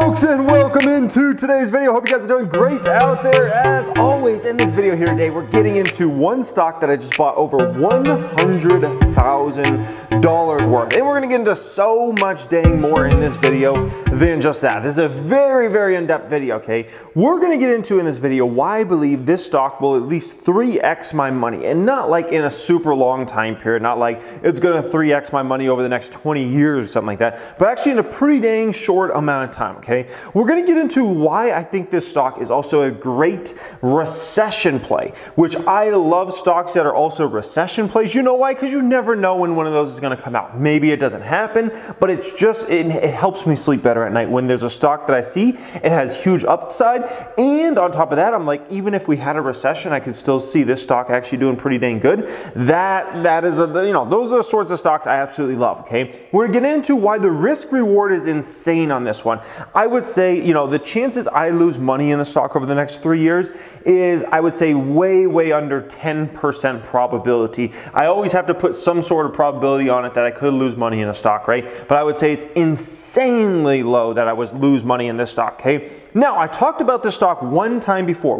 folks, and welcome into today's video. Hope you guys are doing great out there. As always, in this video here today, we're getting into one stock that I just bought over $100,000 worth, and we're gonna get into so much dang more in this video than just that. This is a very, very in-depth video, okay? We're gonna get into in this video why I believe this stock will at least 3x my money, and not like in a super long time period, not like it's gonna 3x my money over the next 20 years or something like that, but actually in a pretty dang short amount of time, okay? We're gonna get into why I think this stock is also a great recession play, which I love stocks that are also recession plays. You know why? Because you never know when one of those is gonna come out. Maybe it doesn't happen, but it's just, it helps me sleep better at night when there's a stock that I see, it has huge upside, and on top of that, I'm like, even if we had a recession, I could still see this stock actually doing pretty dang good. That is, you know, those are the sorts of stocks I absolutely love, okay? We're gonna get into why the risk reward is insane on this one. I would say, you know, the chances I lose money in the stock over the next 3 years is, I would say, way, way under 10% probability. I always have to put some sort of probability on it that I could lose money in a stock, right? But I would say it's insanely low that I would lose money in this stock, okay? Now, I talked about this stock one time before,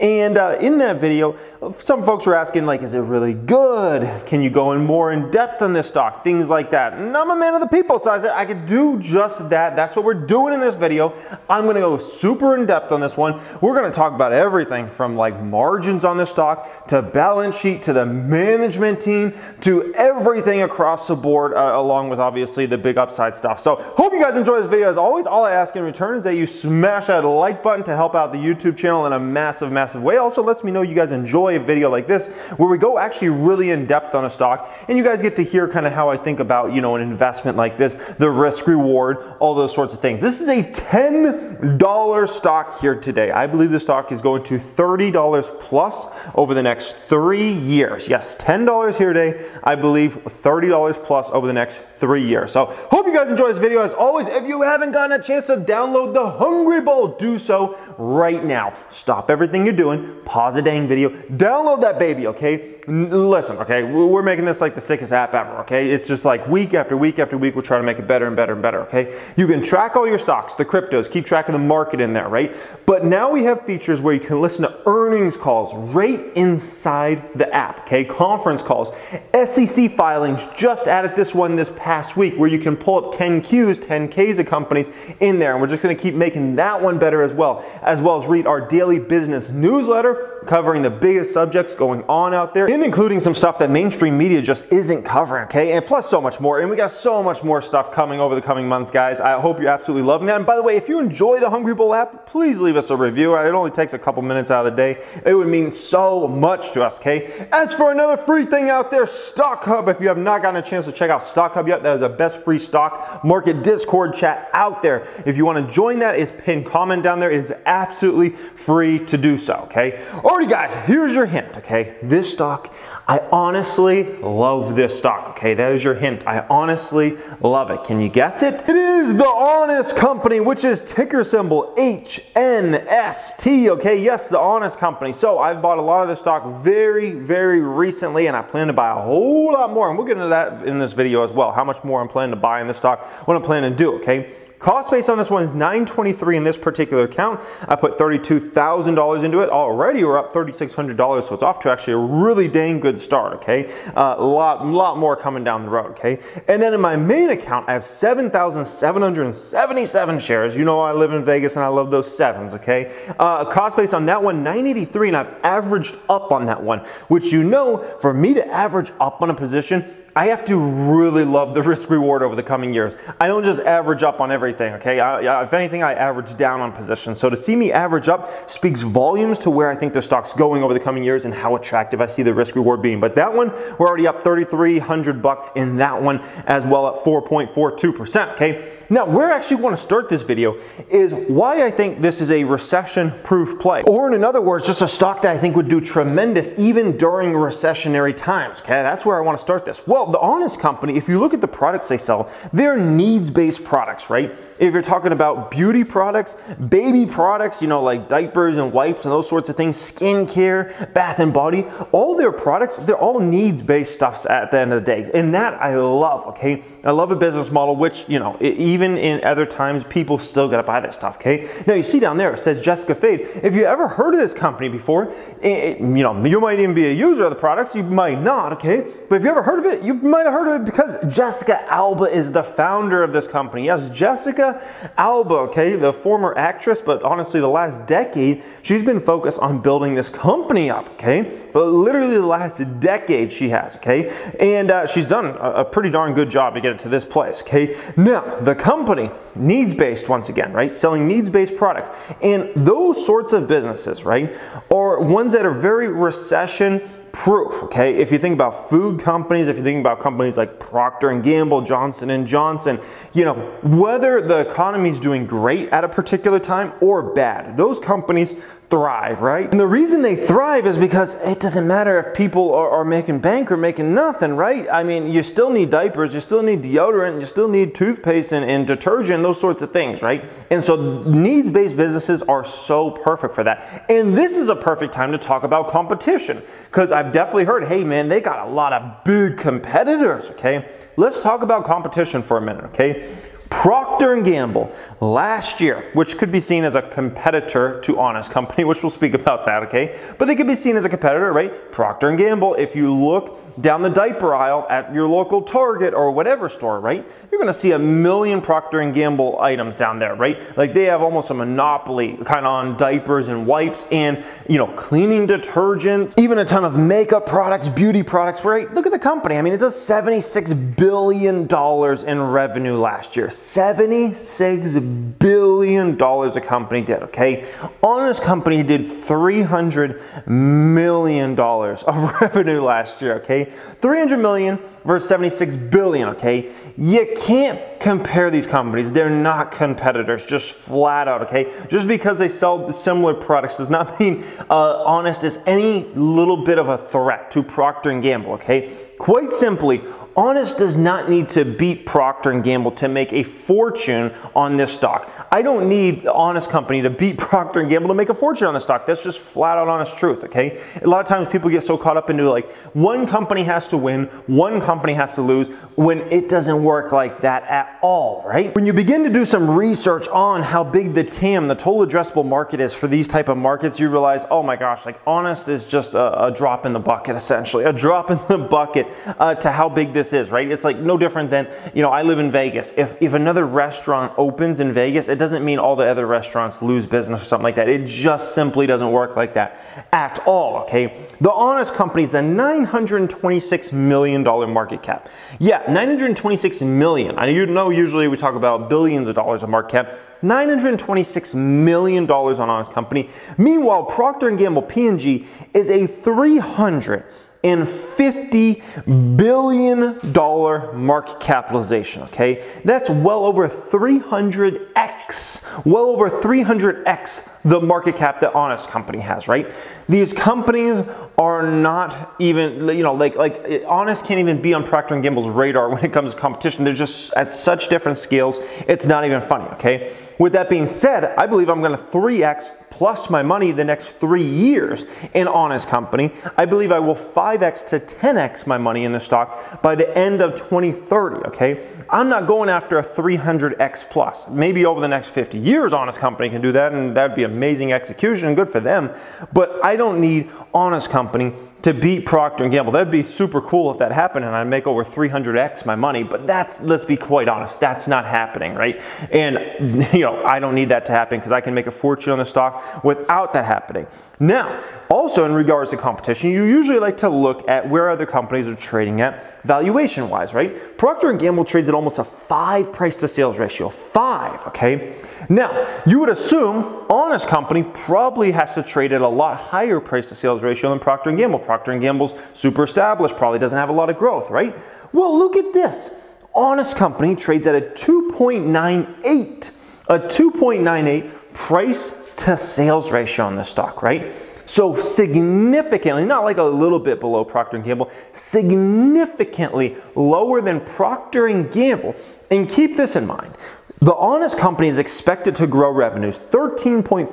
and in that video, some folks were asking, like, is it really good? Can you go in more in depth on this stock? Things like that. And I'm a man of the people, so I said I could do just that. That's what we're doing in this video. I'm gonna go super in depth on this one. We're gonna talk about everything from like margins on this stock, to balance sheet, to the management team, to everything across the board, along with obviously the big upside stuff. So hope you guys enjoy this video. As always, all I ask in return is that you smash that like button to help out the YouTube channel in a massive, massive way. Also lets me know you guys enjoy a video like this, where we go actually really in depth on a stock, and you guys get to hear kind of how I think about, you know, an investment like this, the risk reward, all those sorts of things. This is a $10 stock here today. I believe the stock is going to $30 plus over the next 3 years. Yes, $10 here today. I believe $30 plus over the next 3 years. So hope you guys enjoy this video. As always, if you haven't gotten a chance to download the Hungry Bull, do so right now. Stop everything you're doing, pause the dang video, download that baby, okay? Listen, okay, we're making this like the sickest app ever, okay? It's just like week after week after week, we're trying to make it better and better and better, okay? You can track all your stocks, the cryptos, keep track of the market in there, right? But now we have features where you can listen to earnings calls right inside the app, okay? Conference calls, SEC filings, just added this one this past week where you can pull up 10Qs, 10Ks of companies in there, and we're just gonna keep making that one better as well as read our daily business newsletter covering the biggest subjects going on out there, and including some stuff that mainstream media just isn't covering, okay? And plus so much more, and we got so much more stuff coming over the coming months, guys. I hope you're absolutely loving that. And by the way, if you enjoy the Hungry Bull app, please leave us a review. It only takes a couple minutes out of the day. It would mean so much to us, okay? As for another free thing out there, Stock Hub. If you have not gotten a chance to check out Stock Hub yet, that is the best free stock market Discord chat out there. If you want to join that, it's pinned comment down there. It is absolutely free to do so, okay? Alrighty, guys, here's your hint, okay? This stock, I honestly love this stock, okay? That is your hint. I honestly love it. Can you guess it? It is The Honest Company, which is ticker symbol HNST, okay? Yes, The Honest Company. So I've bought a lot of this stock very, very recently, and I plan to buy a whole lot more, and we'll get into that in this video as well, how much more I'm planning to buy in this stock, what I'm planning to do, okay? Cost base on this one is $923 in this particular account. I put $32,000 into it. Already we're up $3,600, so it's off to actually a really dang good start, okay? A lot more coming down the road, okay? And then in my main account, I have 7,777 shares. You know I live in Vegas and I love those sevens, okay? Cost base on that one, $983, and I've averaged up on that one, which, you know, for me to average up on a position, I have to really love the risk reward over the coming years. I don't just average up on everything, okay? If anything, I average down on positions. So to see me average up speaks volumes to where I think the stock's going over the coming years and how attractive I see the risk reward being. But that one, we're already up $3,300 in that one as well, at 4.42%, okay? Now, where I actually want to start this video is why I think this is a recession-proof play. Or in other words, just a stock that I think would do tremendous even during recessionary times, okay? That's where I want to start this. Well, overall, The Honest Company, if you look at the products they sell, they're needs-based products, right? If you're talking about beauty products, baby products, you know, like diapers and wipes and those sorts of things, skincare, bath and body, all their products, they're all needs-based stuffs at the end of the day. And that I love, okay? I love a business model, which, you know, even in other times, people still gotta buy that stuff, okay? Now you see down there, it says Jessica Faves. If you ever heard of this company before, you know, you might even be a user of the products, you might not, okay? But if you ever heard of it, you might have heard of it because Jessica Alba is the founder of this company. Yes, Jessica Alba, okay, the former actress, but honestly the last decade, she's been focused on building this company up, okay? For literally the last decade she has, okay? And she's done a pretty darn good job to get it to this place, okay? Now, the company, needs-based once again, right? Selling needs-based products. And those sorts of businesses, right, are ones that are very recession proof, okay? If you think about food companies, if you think about companies like Procter & Gamble, Johnson & Johnson, you know, whether the economy's doing great at a particular time or bad, those companies thrive, right? And the reason they thrive is because it doesn't matter if people are making bank or making nothing, right? I mean, you still need diapers, you still need deodorant, you still need toothpaste and detergent, those sorts of things, right? And so needs-based businesses are so perfect for that. And this is a perfect time to talk about competition, because I've definitely heard, hey man, they got a lot of big competitors, okay? Let's talk about competition for a minute, okay? Procter & Gamble last year, which could be seen as a competitor to Honest Company, which we'll speak about that, okay? But they could be seen as a competitor, right? Procter & Gamble, if you look down the diaper aisle at your local Target or whatever store, right? You're gonna see a million Procter & Gamble items down there, right? Like they have almost a monopoly kind of on diapers and wipes and, you know, cleaning detergents, even a ton of makeup products, beauty products, right? Look at the company. I mean, it does $76 billion in revenue last year. $76 billion a company did, okay? Honest Company did $300 million of revenue last year, okay? 300 million versus 76 billion, okay? You can't compare these companies. They're not competitors, just flat out, okay? Just because they sell similar products does not mean Honest is any little bit of a threat to Procter & Gamble, okay? Quite simply, Honest does not need to beat Procter & Gamble to make a fortune on this stock. I don't need the Honest Company to beat Procter & Gamble to make a fortune on the stock. That's just flat out honest truth, okay? A lot of times people get so caught up into like, one company has to win, one company has to lose, when it doesn't work like that at all, right? When you begin to do some research on how big the TAM, the total addressable market is for these type of markets, you realize, oh my gosh, like Honest is just a drop in the bucket, essentially, a drop in the bucket to how big this is, right? It's like no different than, you know, I live in Vegas. If another restaurant opens in Vegas, it doesn't mean all the other restaurants lose business or something like that. It just simply doesn't work like that at all, okay? The Honest Company is a $926 million market cap. Yeah, $926 million. I know usually we talk about billions of dollars of market cap. $926 million on Honest Company. Meanwhile, Procter & Gamble, P&G, is a $350 billion market capitalization, okay? That's well over 300x, well over 300x the market cap that Honest Company has, right? These companies are not even, you know, like Honest can't even be on Procter & Gamble's radar when it comes to competition. They're just at such different scales, it's not even funny, okay? With that being said, I believe I'm gonna 3x plus my money the next 3 years in Honest Company. I believe I will 5x to 10x my money in the stock by the end of 2030, okay? I'm not going after a 300x plus. Maybe over the next 50 years, Honest Company can do that, and that'd be amazing execution, good for them. But I don't need Honest Company to beat Procter & Gamble. That'd be super cool if that happened, and I'd make over 300x my money, but that's, let's be quite honest, that's not happening, right? And, you know, I don't need that to happen because I can make a fortune on the stock without that happening. Now, also in regards to competition, you usually like to look at where other companies are trading at valuation-wise, right? Procter & Gamble trades at almost a 5 price to sales ratio, 5, okay? Now, you would assume Honest Company probably has to trade at a lot higher price to sales ratio than Procter & Gamble. Procter & Gamble's super established, probably doesn't have a lot of growth, right? Well, look at this. Honest Company trades at a 2.98 price to sales ratio on this stock, right? So significantly, not like a little bit below Procter & Gamble, significantly lower than Procter & Gamble. And keep this in mind. The Honest Company is expected to grow revenues 13.5%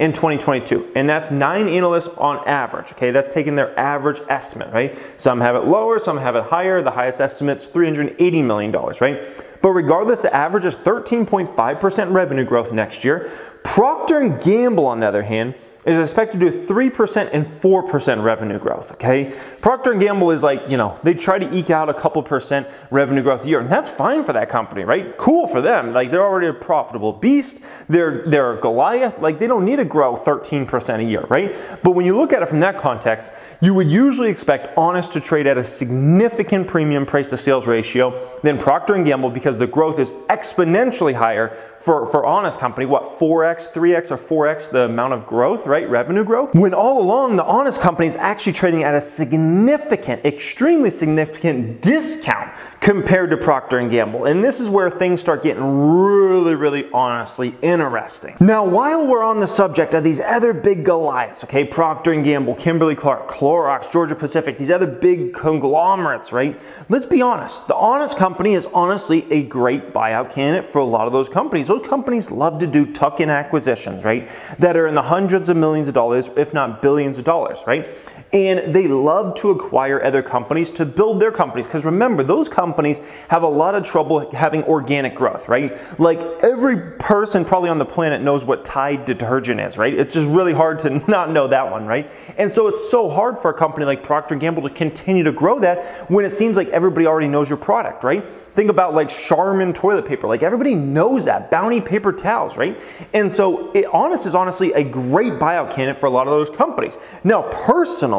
in 2022, and that's 9 analysts on average, okay? That's taking their average estimate, right? Some have it lower, some have it higher. The highest estimate's $380 million, right? But regardless, the average is 13.5% revenue growth next year. Procter & Gamble, on the other hand, is expected to do 3% and 4% revenue growth, okay? Procter & Gamble is like, you know, they try to eke out a couple percent revenue growth a year, and that's fine for that company, right? Cool for them. Like, they're already a profitable beast. They're a Goliath. Like, they don't need to grow 13% a year, right? But when you look at it from that context, you would usually expect Honest to trade at a significant premium price to sales ratio than Procter & Gamble because the growth is exponentially higher for Honest Company. What, 4x, 3x, or 4x the amount of growth, right? Revenue growth. When all along, the Honest Company is actually trading at a significant, extremely significant discount compared to Procter & Gamble. And this is where things start getting really, really honestly interesting. Now, while we're on the subject of these other big Goliaths, okay, Procter & Gamble, Kimberly Clark, Clorox, Georgia Pacific, these other big conglomerates, right? Let's be honest. The Honest Company is honestly a great buyout candidate for a lot of those companies. Those companies love to do tuck-in acquisitions, right? That are in the hundreds of millions of dollars, if not billions of dollars, right? And they love to acquire other companies to build their companies. Because remember, those companies have a lot of trouble having organic growth, right? Like, every person probably on the planet knows what Tide detergent is, right? It's just really hard to not know that one, right? And so it's so hard for a company like Procter & Gamble to continue to grow that when it seems like everybody already knows your product, right? Think about like Charmin toilet paper. Like, everybody knows that. Bounty paper towels, right? And so Honest is honestly a great buyout candidate for a lot of those companies. Now, personally,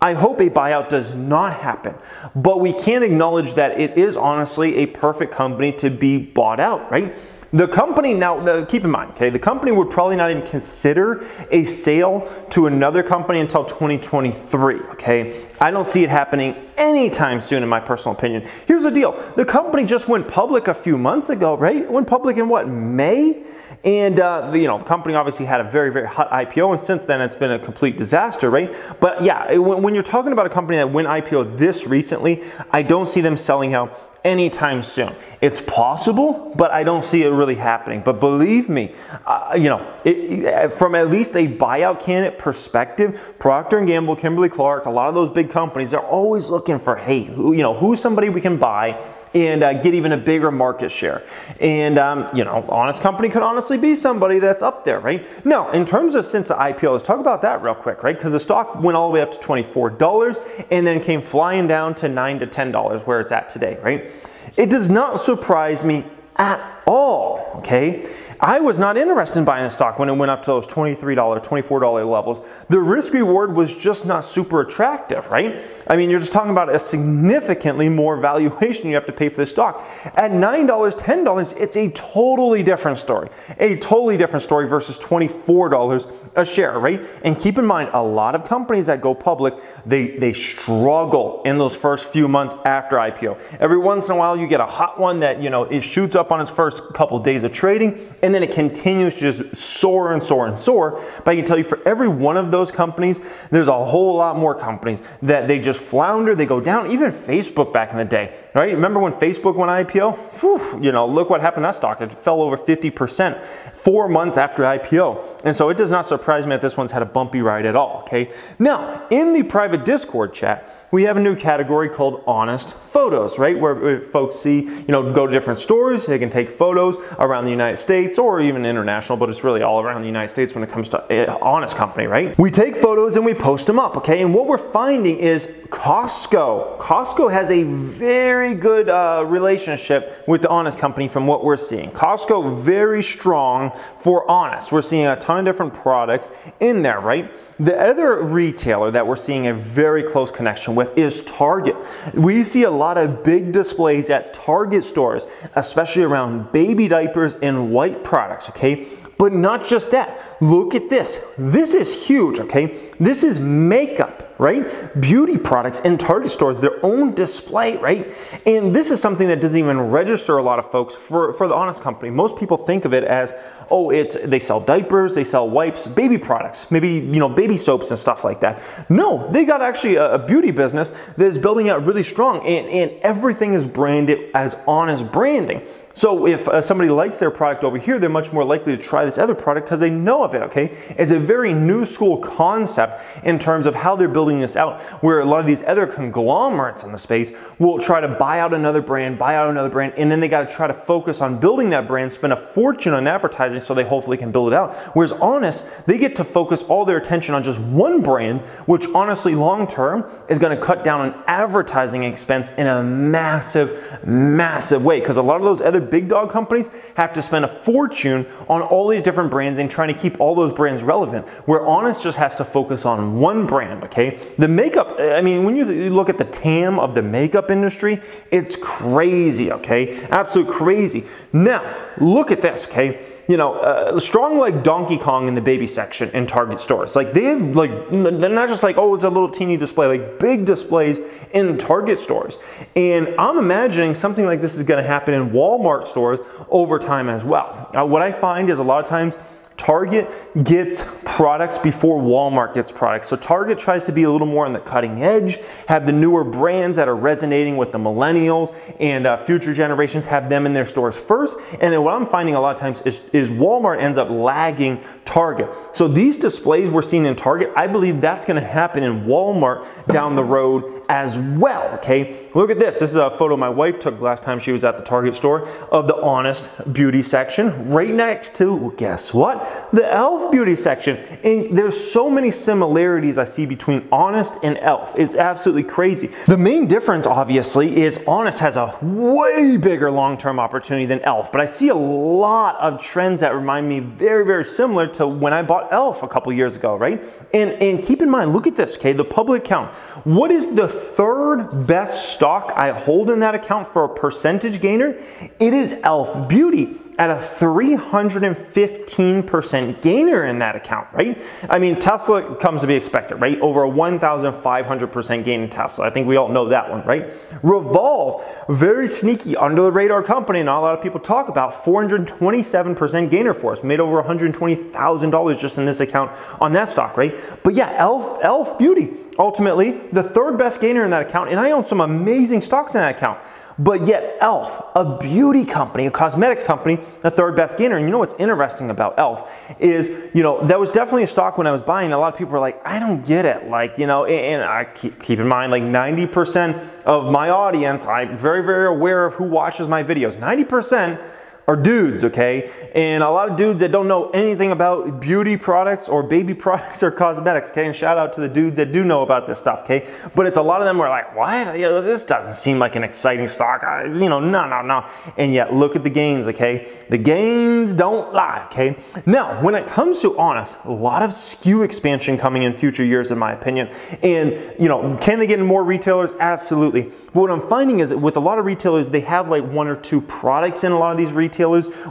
I hope a buyout does not happen, but we can acknowledge that it is honestly a perfect company to be bought out, right? The company now, keep in mind, okay, the company would probably not even consider a sale to another company until 2023, okay? I don't see it happening anytime soon in my personal opinion. Here's the deal. The company just went public a few months ago, right? It went public in what, May? And the company obviously had a very, very hot IPO, and since then it's been a complete disaster, right? But yeah, when you're talking about a company that went IPO this recently, I don't see them selling out anytime soon. It's possible, but I don't see it really happening. But believe me, from at least a buyout candidate perspective, Procter & Gamble, Kimberly Clark, a lot of those big companies, they're always looking for, hey, who's somebody we can buy and get even a bigger market share. And Honest Company could honestly be somebody that's up there, right? Now, in terms of since the IPO, let's talk about that real quick, right? Because the stock went all the way up to $24 and then came flying down to $9 to $10 where it's at today, right? It does not surprise me at all, okay? I was not interested in buying the stock when it went up to those $23, $24 levels. The risk reward was just not super attractive, right? I mean, you're just talking about a significantly more valuation you have to pay for this stock. At $9, $10, it's a totally different story. A totally different story versus $24 a share, right? And keep in mind, a lot of companies that go public, they struggle in those first few months after IPO. Every once in a while, you get a hot one that, it shoots up on its first couple of days of trading, and then it continues to just soar and soar and soar. But I can tell you, for every one of those companies, there's a whole lot more companies that they just flounder, they go down. Even Facebook back in the day, right? Remember when Facebook went IPO? Whew, look what happened to that stock. It fell over 50% 4 months after IPO. And so it does not surprise me that this one's had a bumpy ride at all, okay? Now, in the private Discord chat, we have a new category called Honest Photos, right? Where folks see, go to different stores, they can take photos around the United States, or even international, but it's really all around the United States when it comes to Honest Company, right? We take photos and we post them up, okay? And what we're finding is Costco. Costco has a very good relationship with the Honest Company from what we're seeing. Costco, very strong for Honest. We're seeing a ton of different products in there, right? The other retailer that we're seeing a very close connection with is Target. We see a lot of big displays at Target stores, especially around baby diapers and white products, okay? But not just that. Look at this. This is huge, okay? This is makeup. right? Beauty products in Target stores, their own display, right? And this is something that doesn't even register a lot of folks for The Honest Company. Most people think of it as, oh, they sell diapers, they sell wipes, baby products, maybe, you know, baby soaps and stuff like that. No, they got actually a beauty business that is building out really strong, and everything is branded as Honest branding. So if somebody likes their product over here, they're much more likely to try this other product because they know of it, okay? It's a very new school concept in terms of how they're building this out, where a lot of these other conglomerates in the space will try to buy out another brand, and then they gotta try to focus on building that brand, spend a fortune on advertising so they hopefully can build it out. Whereas Honest, they get to focus all their attention on just one brand, which honestly, long-term, is gonna cut down on advertising expense in a massive, massive way, because a lot of those other big dog companies have to spend a fortune on all these different brands and trying to keep all those brands relevant, where Honest just has to focus on one brand, okay? The makeup, I mean, when you look at the TAM of the makeup industry, it's crazy, okay? Absolute crazy. Now, look at this, okay? You know, strong like Donkey Kong in the baby section in Target stores. Like they have, like, they're not just like, oh, it's a little teeny display, like big displays in Target stores. And I'm imagining something like this is gonna happen in Walmart stores over time as well. What I find is a lot of times Target gets products before Walmart gets products. So Target tries to be a little more on the cutting edge, have the newer brands that are resonating with the millennials and future generations, have them in their stores first. And then what I'm finding a lot of times is Walmart ends up lagging Target. So these displays we're seeing in Target, I believe that's gonna happen in Walmart down the road as well, okay? Look at this. This is a photo my wife took last time she was at the Target store of the Honest Beauty section right next to, well, guess what? The Elf Beauty section. And there's so many similarities I see between Honest and Elf. It's absolutely crazy. The main difference, obviously, is Honest has a way bigger long-term opportunity than Elf, but I see a lot of trends that remind me very, very similar to when I bought Elf a couple years ago, right? And keep in mind, look at this, okay, the public account. What is the third best stock I hold in that account for a percentage gainer? It is Elf Beauty, at a 315% gainer in that account, right? I mean, Tesla comes to be expected, right? Over a 1,500% gain in Tesla. I think we all know that one, right? Revolve, very sneaky, under the radar company, not a lot of people talk about, 427% gainer for us, made over $120,000 just in this account on that stock, right? But yeah, Elf Beauty, ultimately the third best gainer in that account, and I own some amazing stocks in that account. But yet Elf, a beauty company, a cosmetics company, the third best gainer. And you know what's interesting about Elf is, you know, that was definitely a stock when I was buying. A lot of people were like, I don't get it. Like, you know, and I keep in mind, like 90% of my audience, I'm very, very aware of who watches my videos. 90% are dudes, okay? And a lot of dudes that don't know anything about beauty products or baby products or cosmetics, okay? And shout out to the dudes that do know about this stuff, okay? But it's a lot of them who are like, what? You know, this doesn't seem like an exciting stock. You know, no. And yet, look at the gains, okay? The gains don't lie, okay? Now, when it comes to Honest, a lot of SKU expansion coming in future years, in my opinion. And, you know, can they get in more retailers? Absolutely. But what I'm finding is that with a lot of retailers, they have like one or two products in a lot of these retailers,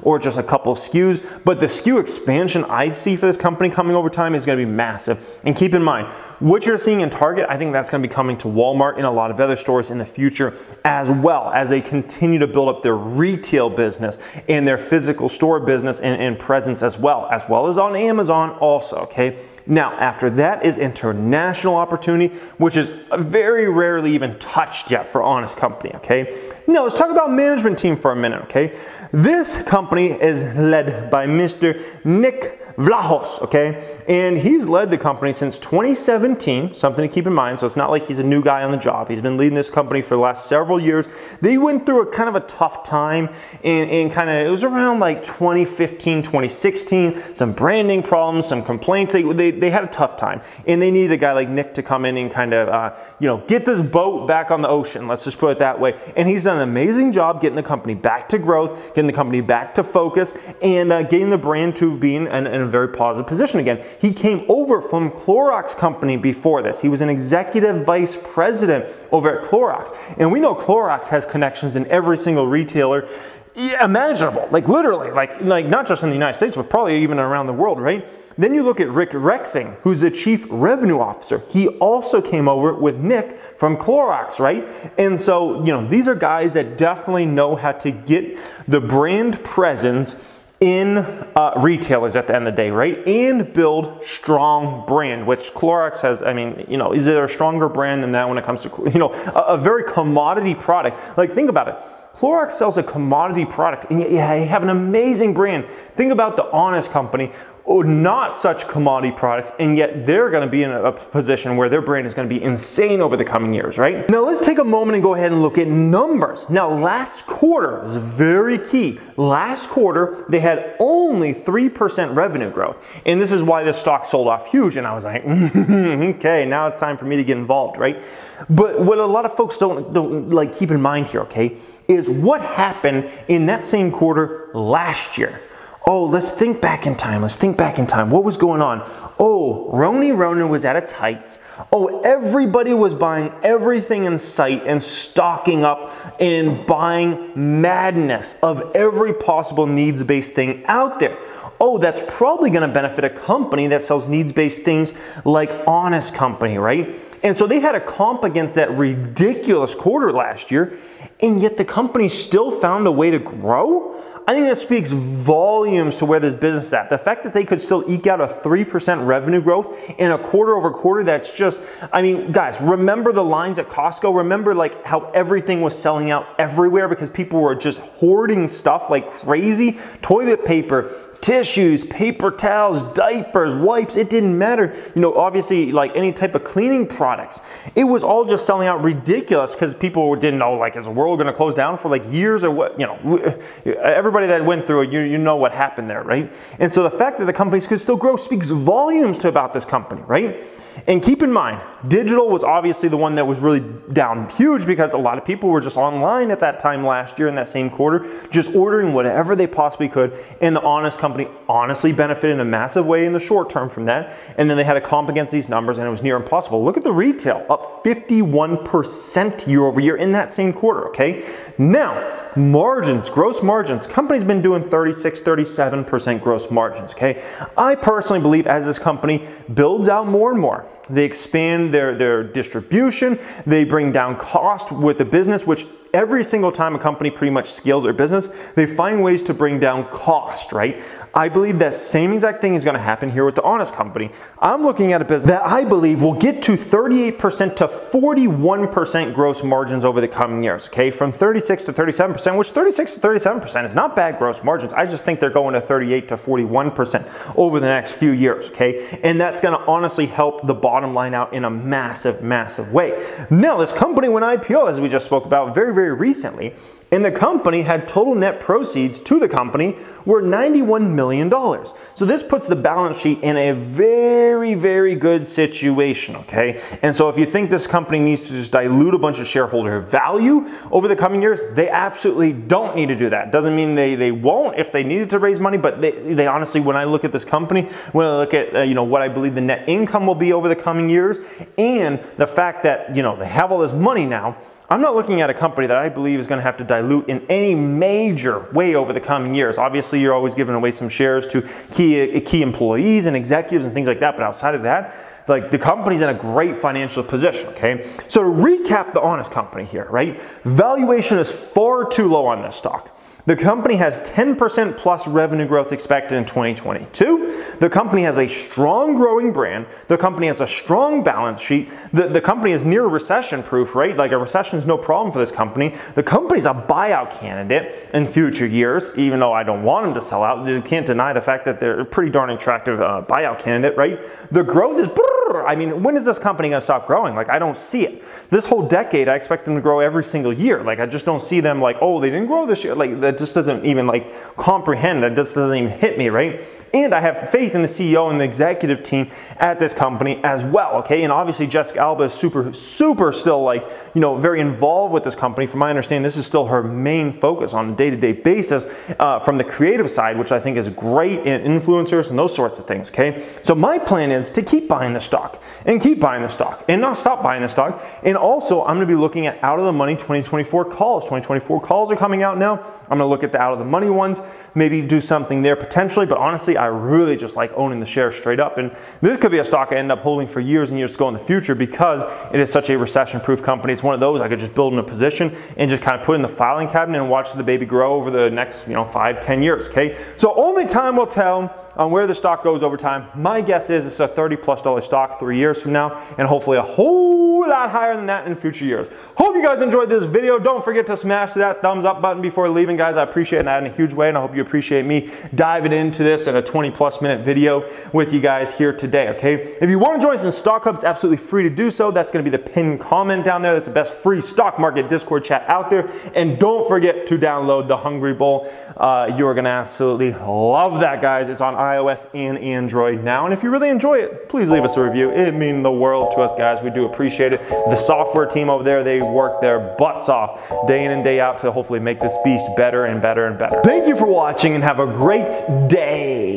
or just a couple of SKUs, but the SKU expansion I see for this company coming over time is gonna be massive. And keep in mind, what you're seeing in Target, I think that's gonna be coming to Walmart and a lot of other stores in the future, as well as they continue to build up their retail business and their physical store business and presence as well as on Amazon also, okay? Now, after that is international opportunity, which is very rarely even touched yet for Honest Company, okay? Now, let's talk about management team for a minute, okay? This company is led by Mr. Nick Vlahos, okay? And he's led the company since 2017, something to keep in mind, so it's not like he's a new guy on the job. He's been leading this company for the last several years. They went through a kind of a tough time and kind of, it was around like 2015, 2016, some branding problems, some complaints. They had a tough time and they needed a guy like Nick to come in and kind of, you know, get this boat back on the ocean. Let's just put it that way. And he's done an amazing job getting the company back to growth, getting the company back to focus, and getting the brand to being an a very positive position again. He came over from Clorox company before this. He was an executive vice president over at Clorox. And we know Clorox has connections in every single retailer imaginable, like literally, like not just in the United States, but probably even around the world, right? Then you look at Rick Rexing, who's the chief revenue officer. He also came over with Nick from Clorox, right? And so, you know, these are guys that definitely know how to get the brand presence in retailers at the end of the day, right? And build strong brand, which Clorox has, I mean, you know, is there a stronger brand than that when it comes to, you know, a very commodity product? Like, think about it. Clorox sells a commodity product and yet they have an amazing brand. Think about The Honest Company, not such commodity products, and yet they're gonna be in a position where their brand is gonna be insane over the coming years, right? Now let's take a moment and go ahead and look at numbers. Now last quarter is very key. Last quarter, they had only 3% revenue growth. And this is why this stock sold off huge, and I was like, okay, now it's time for me to get involved, right? But what a lot of folks don't like keep in mind here, okay, is what happened in that same quarter last year. Oh, let's think back in time. Let's think back in time. What was going on? Oh, Ronan was at its heights. Oh, everybody was buying everything in sight and stocking up and buying madness of every possible needs-based thing out there. Oh, that's probably gonna benefit a company that sells needs-based things like Honest Company, right? And so they had a comp against that ridiculous quarter last year, and yet the company still found a way to grow? I think that speaks volumes to where this business is at. The fact that they could still eke out a 3% revenue growth in a quarter over quarter, that's just, I mean, guys, remember the lines at Costco? Remember like how everything was selling out everywhere because people were just hoarding stuff like crazy? Toilet paper, tissues, paper towels, diapers, wipes, it didn't matter. You know, obviously like any type of cleaning products. It was all just selling out ridiculous because people didn't know, like, is the world gonna close down for like years or what? You know, everybody that went through it, you know what happened there, right? And so the fact that the companies could still grow speaks volumes to about this company, right? And keep in mind, digital was obviously the one that was really down huge because a lot of people were just online at that time last year in that same quarter, just ordering whatever they possibly could. And the Honest Company honestly benefited in a massive way in the short term from that. And then they had a comp against these numbers and it was near impossible. Look at the retail, up 51% year over year in that same quarter, okay? Now, margins, gross margins. Company's been doing 36, 37% gross margins, okay? I personally believe as this company builds out more and more, they expand their distribution, they bring down cost with the business, which every single time a company pretty much scales their business, they find ways to bring down cost, right? I believe that same exact thing is gonna happen here with the Honest Company. I'm looking at a business that I believe will get to 38% to 41% gross margins over the coming years, okay? From 36 to 37%, which 36 to 37% is not bad gross margins. I just think they're going to 38 to 41% over the next few years, okay? And that's gonna honestly help the bottom line out in a massive, massive way. Now, this company went IPO, as we just spoke about, very recently, and the company had total net proceeds to the company were $91 million. So this puts the balance sheet in a very, very good situation, okay? And so if you think this company needs to just dilute a bunch of shareholder value over the coming years, they absolutely don't need to do that. Doesn't mean they won't if they needed to raise money, but they honestly, when I look at this company, when I look at you know, what I believe the net income will be over the coming years, and the fact that, you know, they have all this money now, I'm not looking at a company that I believe is gonna have to dilute in any major way over the coming years. Obviously, you're always giving away some shares to key employees and executives and things like that, but outside of that, like, the company's in a great financial position, okay? So to recap the Honest Company here, right? Valuation is far too low on this stock. The company has 10% plus revenue growth expected in 2022. The company has a strong growing brand. The company has a strong balance sheet. The company is near recession proof, right? Like, a recession is no problem for this company. The company's a buyout candidate in future years, even though I don't want them to sell out. You can't deny the fact that they're a pretty darn attractive buyout candidate, right? The growth is, I mean, when is this company gonna stop growing? Like, I don't see it. This whole decade, I expect them to grow every single year. Like, I just don't see them like, oh, they didn't grow this year. Like, that just doesn't even like comprehend. That just doesn't even hit me, right? and I have faith in the CEO and the executive team at this company as well, okay? And obviously Jessica Alba is super still, like, you know, very involved with this company. From my understanding, this is still her main focus on a day-to-day basis from the creative side, which I think is great, and influencers and those sorts of things, okay? So my plan is to keep buying the stock and keep buying the stock and not stop buying the stock. And also I'm gonna be looking at out of the money 2024 calls. 2024 calls are coming out now. I'm gonna look at the out of the money ones, maybe do something there potentially, but honestly, I really just like owning the share straight up. And this could be a stock I end up holding for years and years to go in the future because it is such a recession-proof company. It's one of those I could just build in a position and just kind of put in the filing cabinet and watch the baby grow over the next, you know, 5-10 years, okay? So only time will tell on where the stock goes over time. My guess is it's a $30+ stock 3 years from now, and hopefully a whole lot higher than that in future years. Hope you guys enjoyed this video. Don't forget to smash that thumbs up button before leaving, guys. I appreciate that in a huge way, and I hope you appreciate me diving into this in a 20+ minute video with you guys here today, okay? If you want to join us in Stock Hub, it's absolutely free to do so. That's going to be the pinned comment down there. That's the best free stock market Discord chat out there. And don't forget to download the Hungry Bull. You're going to absolutely love that, guys. It's on iOS and Android now. And if you really enjoy it, please leave us a review. It means the world to us, guys. We do appreciate it. The software team over there, they work their butts off day in and day out to hopefully make this beast better and better and better. Thank you for watching, and have a great day.